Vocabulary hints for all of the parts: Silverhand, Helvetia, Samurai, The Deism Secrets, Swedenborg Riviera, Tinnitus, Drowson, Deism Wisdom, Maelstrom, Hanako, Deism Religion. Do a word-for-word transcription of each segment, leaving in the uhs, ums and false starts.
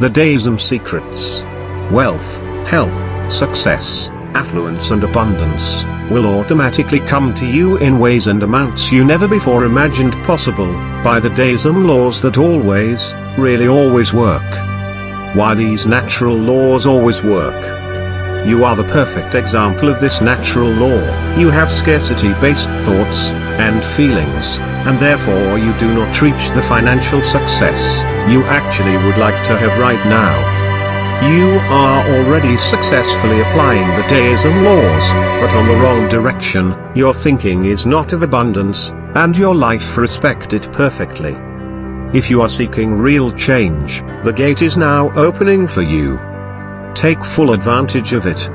The Deism secrets. Wealth, health, success, affluence and abundance will automatically come to you in ways and amounts you never before imagined possible, by the Deism laws that always, really always work. Why these natural laws always work? You are the perfect example of this natural law. You have scarcity-based thoughts and feelings, and therefore you do not reach the financial success you actually would like to have right now. You are already successfully applying the Deism laws, but on the wrong direction. Your thinking is not of abundance, and your life respects it perfectly. If you are seeking real change, the gate is now opening for you. Take full advantage of it.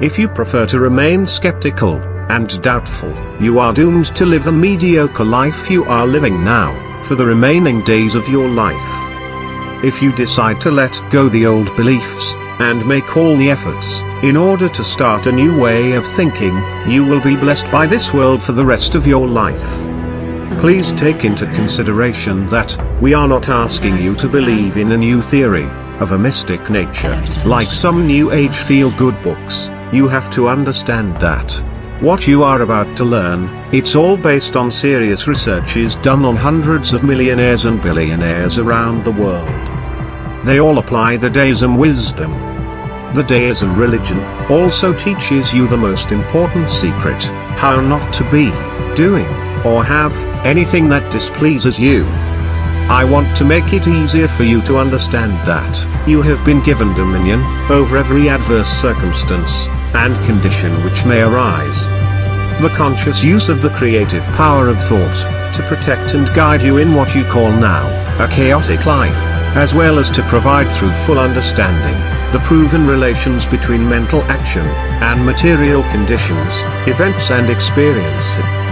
If you prefer to remain skeptical and doubtful, you are doomed to live the mediocre life you are living now for the remaining days of your life. If you decide to let go the old beliefs and make all the efforts in order to start a new way of thinking, you will be blessed by this world for the rest of your life. Please take into consideration that we are not asking you to believe in a new theory of a mystic nature, like some New Age feel-good books. You have to understand that what you are about to learn, it's all based on serious researches done on hundreds of millionaires and billionaires around the world. They all apply the Deism wisdom. The Deism religion also teaches you the most important secret: how not to be, doing, or have anything that displeases you. I want to make it easier for you to understand that you have been given dominion over every adverse circumstance and condition which may arise. The conscious use of the creative power of thought to protect and guide you in what you call now a chaotic life, as well as to provide through full understanding the proven relations between mental action and material conditions, events and experiences.